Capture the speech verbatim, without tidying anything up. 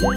What?